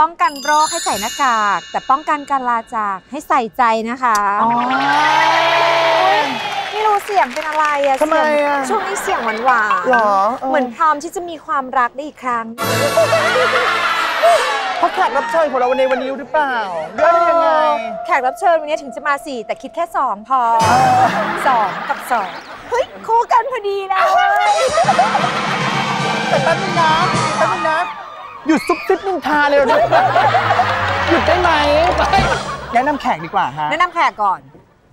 ป้องกันโรคให้ใส่หน้ากากแต่ป้องกันการลาจากให้ใส่ใจนะคะไม่รู้เสียงเป็นอะไรอะทำไมอะช่วงนี้เสียงหวานๆหรอเหมือนพร้อมที่จะมีความรักได้อีกครั้งเพราะแขกรับเชิญของเราในวันนี้หรือเปล่าได้ยังไงแขกรับเชิญวันนี้ถึงจะมา4แต่คิดแค่2พอ2กับ2เฮ้ยคู่กันพอดีแล้วแต่แป๊บนึงนะแป๊บนึงนะหยุดซุบซิบนินทาเลยนะหยุดได้ไหมแนะนำแขกดีกว่าฮะแนะนำแขกก่อน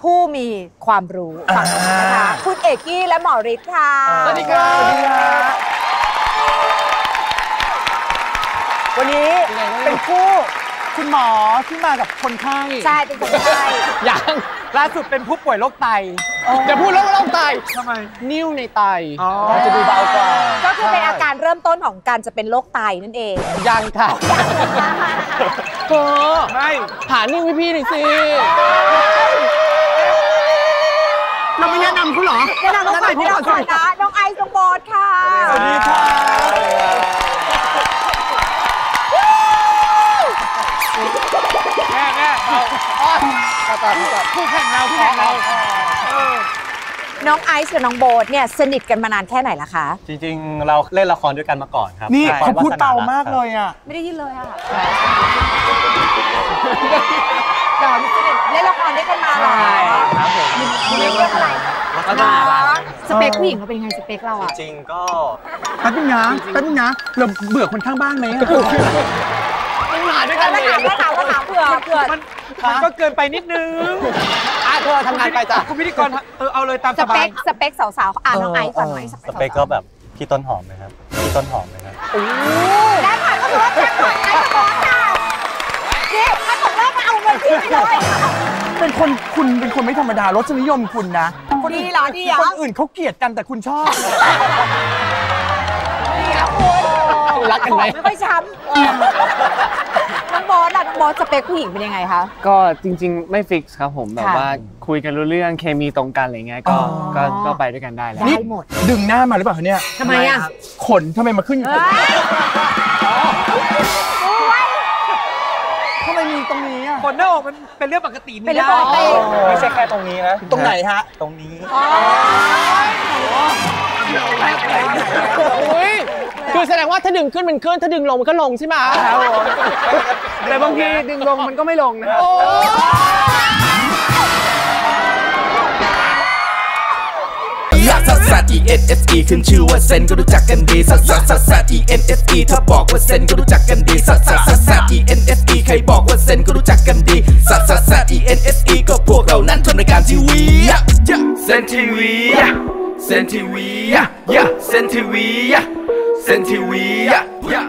ผู้มีความรู้ฝั่งนี้นะคะคุณเอกกี้และหมอฤทธิ์ค่ะสวัสดีครับสวัสดีครับวันนี้เป็นคู่คุณหมอที่มากับคนไข้ใช่เป็นคนไข้ยังล่าสุดเป็นผู้ป่วยโรคไตจะพูดโรคไตทำไมนิ่วในไตจะดูเบากว่าก็คือเป็นอาการเริ่มต้นของการจะเป็นโรคไตนั่นเองยังค่ะโอ้ไม่ผ่านิ่วพี่หน่อยสิเราไม่แนะนำคุณหรอแนะนำน้องไผ่น้องขวัญนะน้องไอซ์น้องบอสค่ะสวัสดีค่ะแม่เราผู้แข่งเราผู้แข่งเราน้องไอซ์กับน้องโบสเนี่ยสนิทกันมานานแค่ไหนล่ะคะจริงๆเราเล่นละครด้วยกันมาก่อนครับนี่เขาพูดเบามากเลยอ่ะไม่ได้ยินเลยอ่ะเล่นละครด้วยกันมาหลายครับผมเรื่องอะไรสเปคผู้หญิงเขาเป็นยังไงสเปคเราอ่ะจริงก็แป๊บนึงนะเราเบื่อคนข้างบ้านไหมต้องหาด้วยกันเลยต้องหาเบื่อมันก็เกินไปนิดนึงอ่ะเธอทำงานไปจ้ะคุณพิธีกรเอาเลยตามสบายสเปคสาวๆอ่านน้องไอซ์ก่อนไหมสเปคก็แบบพี่ต้นหอมไหมครับโอ้ได้ค่ะก็ถือว่าแค่หน่อยไอซ์ก็ได้นี่ถ้าบอกว่ามาเอาเงินพี่ไปเลยเป็นคนคุณเป็นคนไม่ธรรมดารสนิยมคุณนะคนอื่นล่ะดีอ่ะคนอื่นเขาเกลียดกันแต่คุณชอบนี่ครับคุณรักกันไหมไม่ค่อยช้ำน้องบอสล่ะน้องบอสสเปคผู้หญิงเป็นยังไงคะก็จริงๆไม่ฟิกซ์ครับผมแบบว่าคุยกันรู้เรื่องเคมีตรงกันอะไรเงี้ยก็ไปด้วยกันได้เลยได้หมดดึงหน้ามาหรือเปล่าเนี่ยทำไมอ่ะขนทำไมมาขึ้นอยู่ตรงนี้ขนหน้าอกมันเป็นเรื่องปกติไม่ได้ไม่ใช่แค่ตรงนี้นะตรงไหนฮะตรงนี้คือแสดงว่าถ้าดึงขึ้นมันขึ้นถ้าดึงลงมันก็ลงใช่ไหมแต่บางทีดึงลงมันก็ไม่ลงนะครับENSE ขึ้นชื่อว่าเซนก็รู้จักกันดีซัสซัสซัสซัส ENSE ถ้าบอกว่าเซนก็รู้จักกันดีซัสซัสซัสซัส ENSE ใครบอกว่าเซนก็รู้จักกันดีซัสซัสซัส ENSE ก็พวกเรานั้นทำรายการทีวีเซนทีวีเซนทีวีเซนทีวี